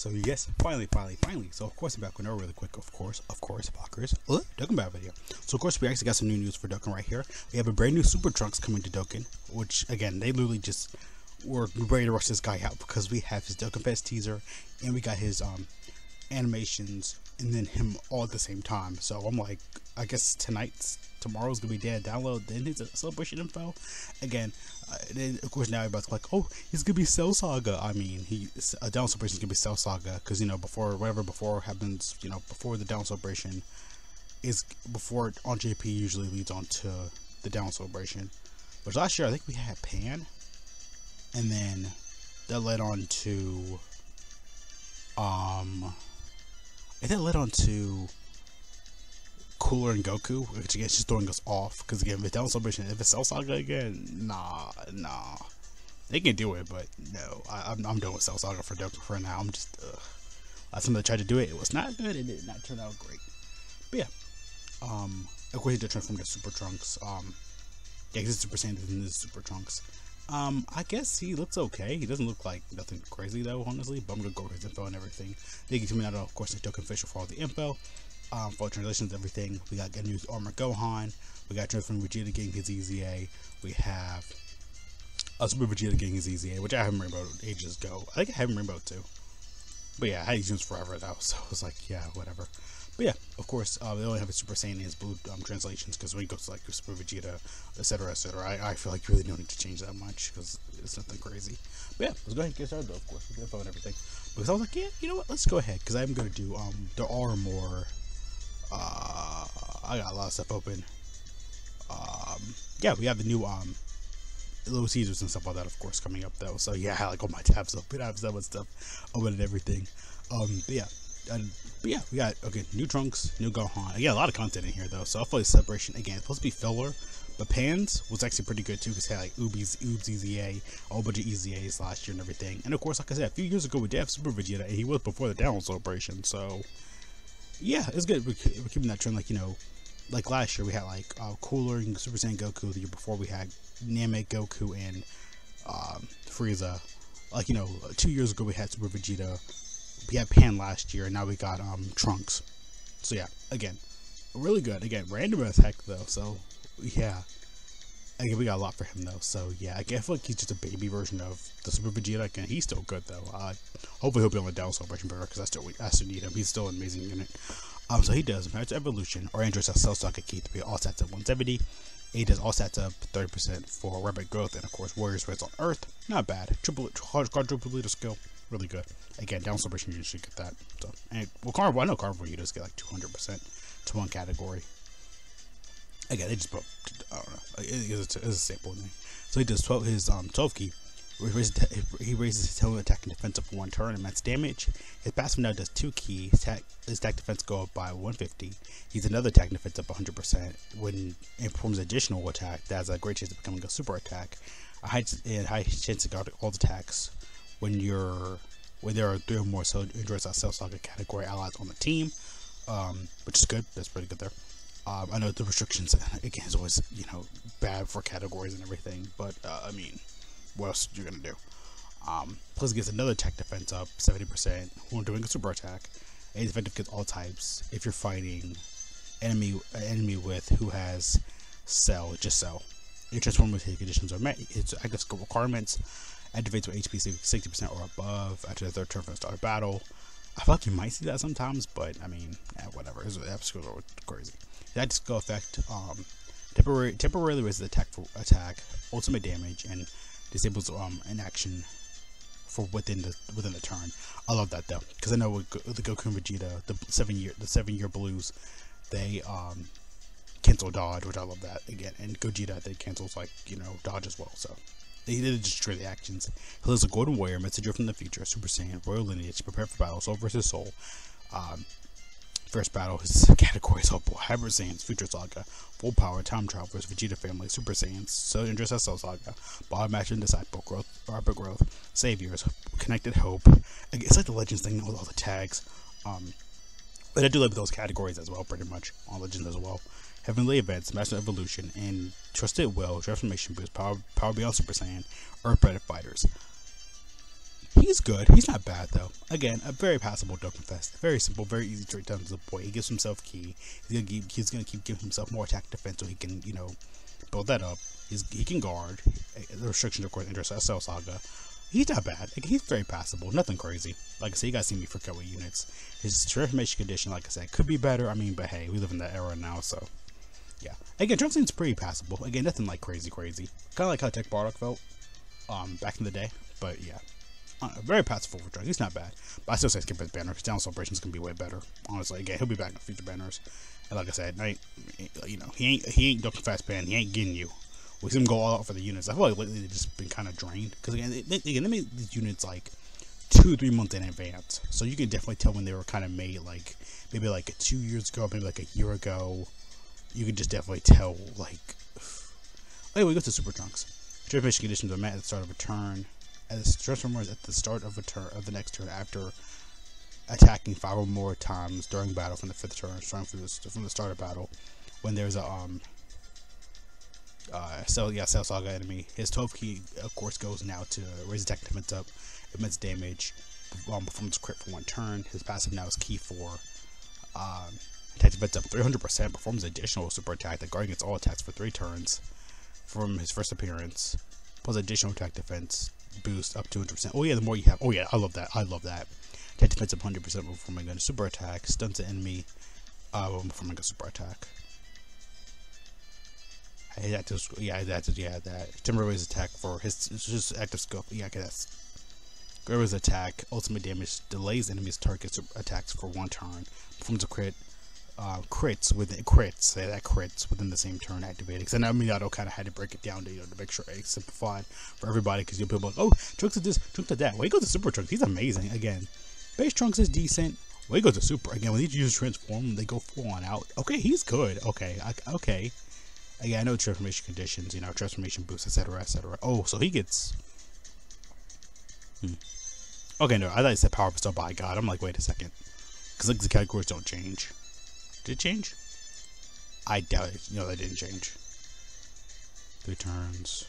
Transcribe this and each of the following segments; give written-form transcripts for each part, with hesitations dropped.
So yes, finally. So of course I'm back with another really quick, of course, blockers, Dokkan Battle video. So of course we actually got some new news for Dokkan right here. We have a brand new Super Trunks coming to Dokkan, which again, they literally just were ready to rush this guy out because we have his Dokkan Fest teaser and we got his animations and then him all at the same time. So I'm like, I guess tomorrow's gonna be dead. Download then his celebration info again. Then of course now everybody's like, oh, he's gonna be Cell Saga. I mean, down celebration is gonna be Cell Saga because, you know, before happens, you know, before the down celebration is before on JP usually leads on to the down celebration. But last year I think we had Pan, and then that led on to Cooler and Goku, which again is just throwing us off, because again, if it's down celebration, if it's Cell Saga again, nah, they can do it, but no, I'm done with Cell Saga for Dokkan for now. I'm just, last time I tried to do it, it was not good, and it did not turn out great. But yeah, of course he did transform into Super Trunks, yeah, because it's Super Saiyan, and this is Super Trunks. I guess he looks okay. He doesn't look like nothing crazy though, honestly, but I'm gonna go over his info and everything. Nikki Tuminato, of course, is Dokkan official for all the info, for all translations, everything. We got good news, Armor Gohan, we got Transformation Vegeta getting his EZA, we have Super Vegeta getting his EZA, which I haven't rainbowed ages ago. I think I haven't rainbowed too. But yeah, I had these ones forever though, so I was like, yeah, whatever. But yeah, of course, they only have a Super Saiyan in his blue translations, because when it goes to like Super Vegeta, etc., etc., I feel like you really don't need to change that much, because it's nothing crazy. But yeah, let's go ahead and get started though, of course, with info and everything. Because I was like, yeah, you know what, let's go ahead, because I'm going to do, there are more, I got a lot of stuff open. Yeah, we have the new, Little Caesars and stuff like that, of course, coming up though. So yeah, I had like all my tabs open, I have so much stuff open and everything. But yeah. But yeah, we got, okay, new Trunks, new Gohan. Again, a lot of content in here though, so I feel like Separation, again, it's supposed to be filler, but Pan's was actually pretty good too, because it had like Ubi's EZA, a whole bunch of EZAs last year and everything. And of course, like I said, a few years ago we did have Super Vegeta, and he was before the down celebration, so yeah, it's good. We're keeping that trend, like, you know, like last year we had like Cooler and Super Saiyan Goku. The year before we had Namek Goku and Frieza. Like, you know, 2 years ago we had Super Vegeta. We had Pan last year, and now we got Trunks. So yeah, again, really good. Again, random as heck though. So yeah, again, we got a lot for him though. So yeah, I feel like he's just a baby version of the Super Vegeta. Again, he's still good though. Hopefully he'll be on the down celebration burger, because I still need him. He's still an amazing unit. So he does Master Evolution, or Android Cell Saga Key 3, all stats at 170. He does all stats up 30% for rapid growth, and of course Warriors Race on Earth. Not bad. Quadruple leader skill. Really good. Again, down celebration, you should get that. So, and well, Carnival, I know Carnival, you just get like 200% to one category. Again, they just put, I don't know, it's a sample thing. So he does 12, his 12 key. He raises his helmet attack and defense up for 1 turn and max damage. His passive now does 2 key. His attack defense go up by 150. He's another attack and defense up 100%. When it performs additional attack, that has a great chance of becoming a super attack. A high chance to guard all attacks. When there are 3 or more enjoys our Cell Saga category allies on the team, which is good. That's pretty good there. I know the restrictions again is always, you know, bad for categories and everything, but I mean, what else you're gonna do? Plus it gets another attack defense up 70% when doing a super attack. And it's effective against all types. If you're fighting an enemy with who has Cell, just Cell. Your transform with his conditions are met. Its active skill requirements. Activates with HP 60% or above after the 3rd turn from the start of battle. I feel like you might see that sometimes, but I mean, yeah, whatever. That skills are crazy. That skill effect temporarily raises attack for attack, ultimate damage, and disables an action for within the turn. I love that though, because I know with the Goku and Vegeta, the seven year blues, they cancel dodge, which I love that again. And Gogeta, I think, cancels, like, you know, dodge as well. So. He did destroy the actions. He is a Golden Warrior, Messenger from the Future, Super Saiyan, Royal Lineage, Prepare for Battle, Soul Versus Soul. First Battle, his categories is helpful. Hybrid Saiyans, Future Saga, Full Power, Time Travelers, Vegeta Family, Super Saiyans, Cell Saga, Bob Match and Disciple, Growth, Rapid Growth, Saviors, Connected Hope. It's like the Legends thing with all the tags. But I do live with those categories as well, pretty much. On Legends as well. Heavenly Events, Master Evolution, and Trusted Will, Transformation Boost, Power Beyond Super Saiyan, Earth Predator Fighters. He's good. He's not bad, though. Again, a very passable Dokkan Fest. Very simple, very easy to return to the point. He gives himself ki. He's going to keep giving himself more attack defense so he can, you know, build that up. He can guard. The restrictions, of course, interest at Cell Saga. He's not bad. Like, he's very passable. Nothing crazy. Like I said, you guys see me forget what units. His transformation condition, like I said, could be better. I mean, but hey, we live in that era now, so. Yeah. Again, Trunks pretty passable. Again, nothing like crazy. Kind of like how Tech Bardock felt back in the day. But yeah. Very passable for Trunks. He's not bad. But I still say skip his banner. His down celebration's going to be way better. Honestly, again, he'll be back in future banners. And like I said, you know, he ain't Dokkan Fast Pan. He ain't getting you. We see him go all out for the units. I feel like lately they've just been kind of drained. Because again, they made these units like 2 or 3 months in advance. So you can definitely tell when they were kind of made, like maybe like 2 years ago, maybe like a year ago. You can just definitely tell, like. Anyway, we go to Super Trunks. Transformation conditions are met at the start of a turn. As Transformers at the start of a turn of the next turn after attacking 5 or more times during battle from the 5th turn, starting from the start of battle. When there's a Cell Saga enemy. His 12 key, of course, goes now to raise attack defense up, immense damage, performance crit for 1 turn. His passive now is key for. Attack defense up 300%, performs additional super attack that guards against all attacks for 3 turns from his first appearance, plus additional attack defense boost up 200%. Oh yeah, the more you have, oh yeah, I love that. Attack defense up 100% when performing a super attack, stuns the enemy when performing a super attack. That. Timberwave's attack for his active scope. Yeah, okay, that's. Guerrero's attack, ultimate damage, delays enemy's target super attacks for 1 turn, performs a crit. Crits within the same turn activated. Because I know Minato kind of had to break it down to, you know, to make sure it's simplified for everybody. Because you'll be like, oh, Trunks did this, Trunks did that. Well, he goes to Super Trunks. He's amazing. Again, base Trunks is decent. Well, he goes to Super. Again, when these users transform, they go full on out. Okay, he's good. Okay. Again, I know transformation conditions, you know, transformation boosts, etc., etc. Oh, so he gets. Okay, no, I thought he said power pistol. By God, I'm like, wait a second, because like the categories don't change. Did it change? I doubt it. No, that didn't change. 3 turns.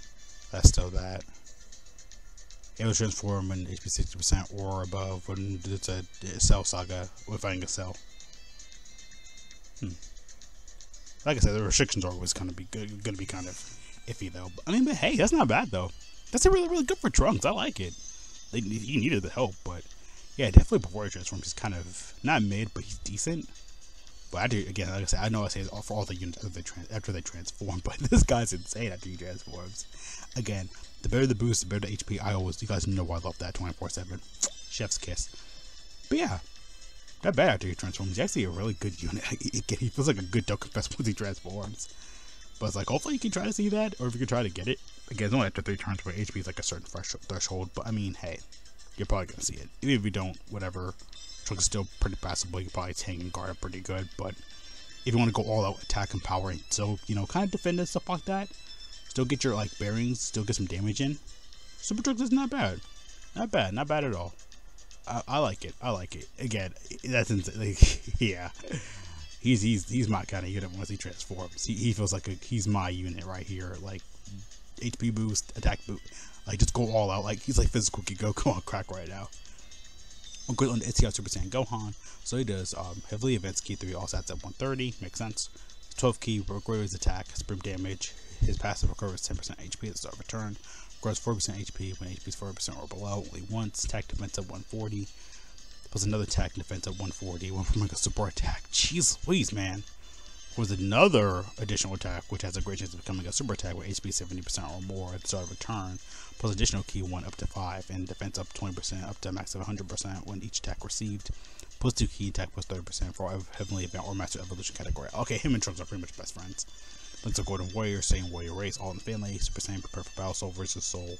That's still that. It was transformed in HP 60% or above when it's a Cell Saga. We're fighting a Cell. Like I said, the restrictions are always gonna be kind of iffy though. I mean, but hey, that's not bad though. That's really good for Trunks. I like it. He needed the help, but yeah, definitely before he transforms, he's kind of not mid, but he's decent. But I do, again, like I said, I know I say it's all for all the units after they transform, but this guy's insane after he transforms. Again, the better the boost, the better the HP. You guys know why I love that 24/7. Chef's kiss. But yeah, not bad after he transforms. He's actually a really good unit. Again, he feels like a good Dokkan Fest once he transforms. But it's like, hopefully you can try to see that, or if you can try to get it. Again, it's only after 3 turns where HP is like a certain threshold, but I mean, hey, you're probably going to see it. Even if you don't, whatever. Trunks is still pretty passable. You can probably tank and guard up pretty good, but if you want to go all out attack and power and still, you know, kind of defend and stuff like that, still get your like bearings, still get some damage in, Super Trunks is not bad at all. I like it. Again, that's insane. Like, yeah, he's my kind of unit. Once he transforms, he feels like he's my unit right here. Like HP boost, attack boost, like just go all out. Like he's like physical Goku on crack right now. I'm good on the STR Super Saiyan Gohan, so he does Heavenly Events Key 3, all stats at 130, makes sense. 12 key, Guerrero's attack, sprint damage, his passive recovers 10% HP at the start of a turn, grows 4% HP when HP is 4% or below, only once, attack defense at 140, plus another attack defense at 140, one from like a support attack, jeez please man. Was another additional attack, which has a great chance of becoming a super attack with HP 70% or more at the start of a turn, plus additional key 1 up to 5, and defense up 20% up to a max of 100% when each attack received, plus 2 key attack plus 30% for all Heavenly Event or Master Evolution category. Okay, him and Trunks are pretty much best friends. Links are Golden Warrior, Saiyan Warrior Race, All in the Family, Super Saiyan, Prepare for Battle, Soul Versus Soul,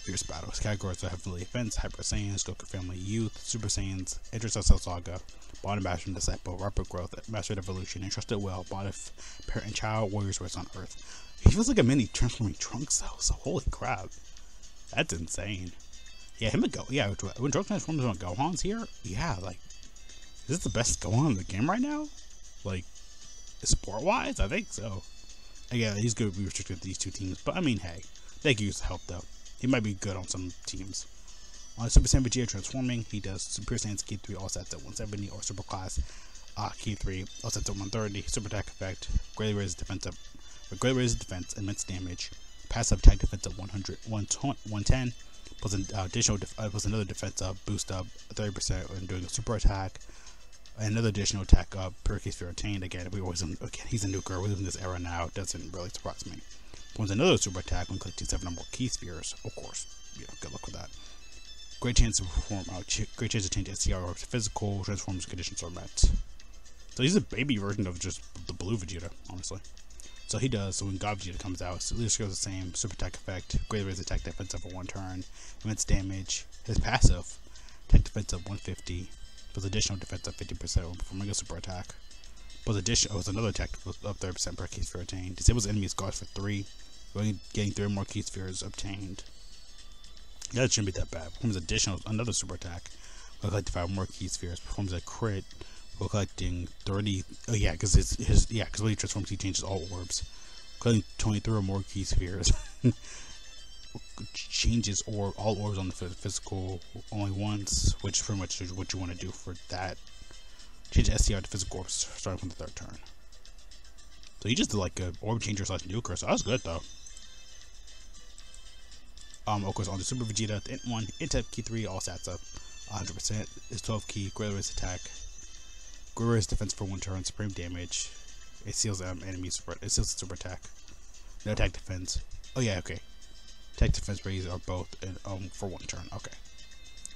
Fierce Battles. Categories are Heavenly Events, Hyper Saiyans, Dokkan Family Youth, Super Saiyans, Interest of Cell Saga, Bond of Master and Disciple, Rapid Growth, Master Evolution, Entrusted Well, Bond of Parent and Child, Warriors Race on Earth. He feels like a mini transforming Trunks though, so holy crap. That's insane. Yeah, him and Go. Yeah, when Trunks transforms on Gohan's here, yeah, like, is this the best Gohan in the game right now? Like, sport wise? I think so. Again, he's going to be restricted to these 2 teams, but I mean, hey, they can use the help though. He might be good on some teams. On Super Saiyan Vegeta transforming, he does Super Saiyan's K3 all sets at 170 or Super Class K3 all sets at 130, Super Attack Effect, greatly raises defense up, immense damage, passive attack defense at 110, plus an additional plus another defense up, boost up 30% when doing a super attack, another additional attack up per case fear attained. Again, he's a nuker. We live in this era now, doesn't really surprise me. Performs another super attack when collecting 7 or more key spheres. Of course, you know, good luck with that. Great chance to perform great chance to change SCR to physical, transforms conditions or mets. So he's a baby version of just the blue Vegeta, honestly. So he does, so when God Vegeta comes out, so leadership goes the same, super attack effect, greatly raises attack defense up for 1 turn, immense damage, his passive, attack defense up 150, plus additional defense up 50% when performing a super attack. Plus additional was another attack up 30% per key sphere attained. Disables enemies' guards for 3, getting 3 or more key spheres obtained. Yeah, that shouldn't be that bad. Performs additional another super attack. Will collect 5 more key spheres. Performs a crit. While collecting 30. Oh yeah, because when he transforms, he changes all orbs. Collecting 23 or more key spheres. Changes or all orbs on the physical only once, which is pretty much what you want to do for that. Change SCR to physical orbs starting from the 3rd turn. So he just did like a orb changer slash nuker. So that was good though. Of course, on the Super Vegeta, the Int1, Int-type Key3, all stats up 100%. His 12 key, greatly raises attack, greatly raises defense for 1 turn, supreme damage. It seals the super attack. No attack defense. Oh yeah, okay. Attack defense raise are both for 1 turn. Okay.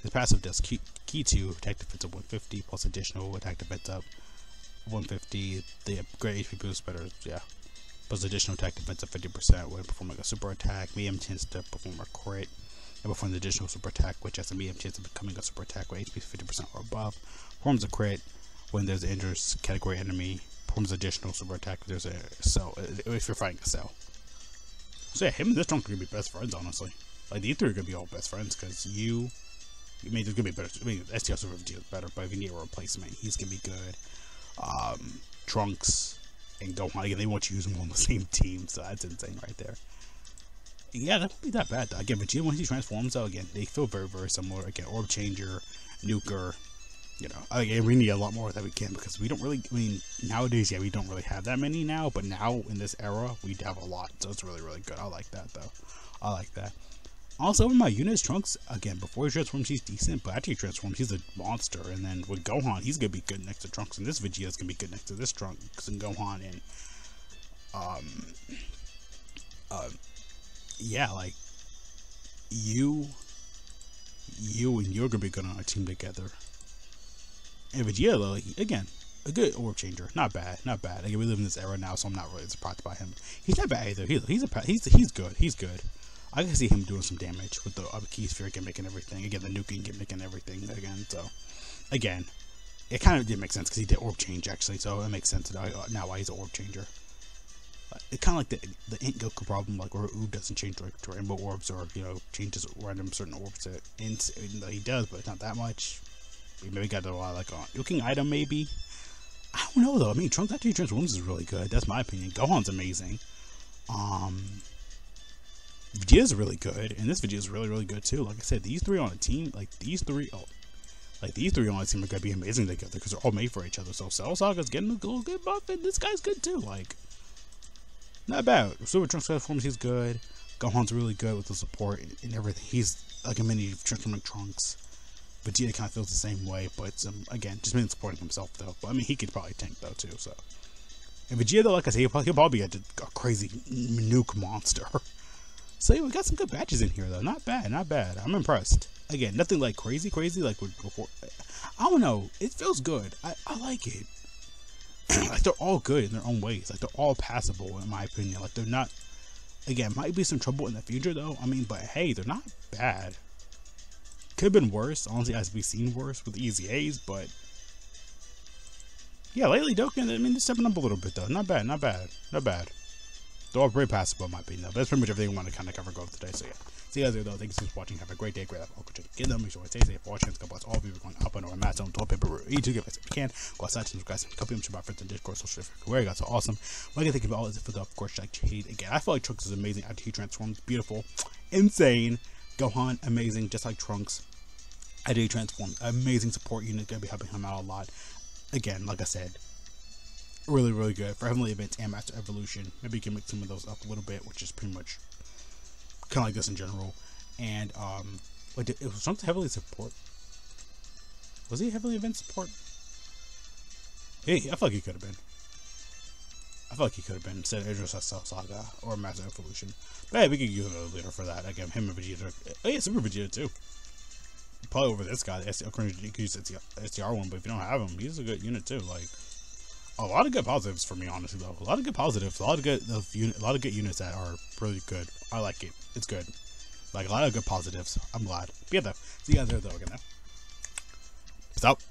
His passive does Key 2, attack defense up 150 plus additional attack defense up 150. The great HP boost better, yeah. Plus additional attack defense of 50% when performing a super attack, medium chance to perform a crit, and perform an additional super attack which has a medium chance of becoming a super attack with HP 50% or above, performs a crit when there's an injured category enemy, performs additional super attack if there's a cell, if you're fighting a cell. So yeah, him and this trunk are going to be best friends, honestly. Like, these 3 are going to be all best friends, because there's going to be better, STL Super Vegeta is better, but if you need a replacement, he's going to be good. Trunks and Gohan, again, they want you to use them on the same team, so that's insane right there. Yeah, that won't be that bad, though. Again, Vegeta, once he transforms, though, again, they feel very, very similar. Again, Orb Changer, Nuker, you know. Again, we need a lot more that we can, because we don't really, nowadays, yeah, we don't really have that many now, but now, in this era, we have a lot, so it's really, really good. I like that, though. I like that. Also, in my units, Trunks, again, before he transforms, he's decent, but after he transforms, he's a monster. And then with Gohan, he's going to be good next to Trunks, and this Vegeta's going to be good next to this Trunks and Gohan. And, yeah, like, you and you're going to be good on a team together. And Vegeta, like, again, a good orb changer, not bad, not bad. Again, we live in this era now, so I'm not really surprised by him. He's not bad either, he's good, he's good. I can see him doing some damage with the key sphere gimmick and everything. Again, the nuking gimmick and everything again. So, again, it kind of did make sense because he did orb change actually. So it makes sense now why he's an orb changer. It kind of like the Int Goku problem, like where Oob doesn't change like to rainbow orbs or changes random certain orbs to Ints. Even though he does, but not that much. He maybe got a lot like on nuking item maybe. I don't know though. I mean, Trunks after he transforms is really good. That's my opinion. Gohan's amazing. Vegeta's really good, and this Vegeta's really, really good too. Like I said, these 3 on a team, these three on a team are gonna be amazing together because they're all made for each other. So Cell Saga's getting a little good buff, and this guy's good too. Like, not bad. Super Trunks transforms, he's good. Gohan's really good with the support and everything. He's like a mini transforming Trunks. Vegeta kind of feels the same way, but again, just been supporting himself though. But I mean, he could probably tank though too. So, and Vegeta, like I said, he'll probably be a crazy nuke monster. So yeah, we got some good batches in here though, not bad, not bad. I'm impressed. Again, nothing like crazy like before. I don't know, it feels good. I like it. Like they're all good in their own ways. Like they're all passable in my opinion. Like they're not. Again, might be some trouble in the future though. I mean, but hey, they're not bad. Could have been worse. Honestly, as we've seen worse with EZAs, but yeah, lately Dokkan, I mean, they're stepping up a little bit though. Not bad, not bad, not bad. They're all pretty passable in my opinion though, but that's pretty much everything we want to kind of cover go today, so yeah. See you guys later though, thanks for watching, have a great day, great life, all good together, make sure you stay safe, watch hands, God bless all of you, we're going up and over, mats on toilet paper, we're eating, get if you can, go outside, subscribe, and copy them to my friends on Discord, social, where you guys are awesome. What I can think of all is if of course, like, he, again, I feel like Trunks is amazing after he transforms, beautiful, insane, Gohan, amazing, just like Trunks, I do transform. Amazing support unit, gonna be helping him out a lot. Again, like I said, really, really good for Heavenly Events and Master Evolution. Maybe you can mix some of those up a little bit, which is pretty much kind of like this in general. And like, it was something Heavenly support. Was he Heavenly Event support? Hey, I feel like he could have been. I feel like he could have been instead of Idris at Cell Saga or Master Evolution. But hey, we could use it later for that. Again, him and Vegeta. Oh yeah, Super Vegeta too. Probably over this guy, the STR one, but if you don't have him, he's a good unit too. Like, a lot of good positives for me, honestly, though. A lot of good positives, a lot of good units that are really good. I like it. It's good. Like, a lot of good positives. I'm glad. But yeah, though. See you guys there, though, again, though. Peace out.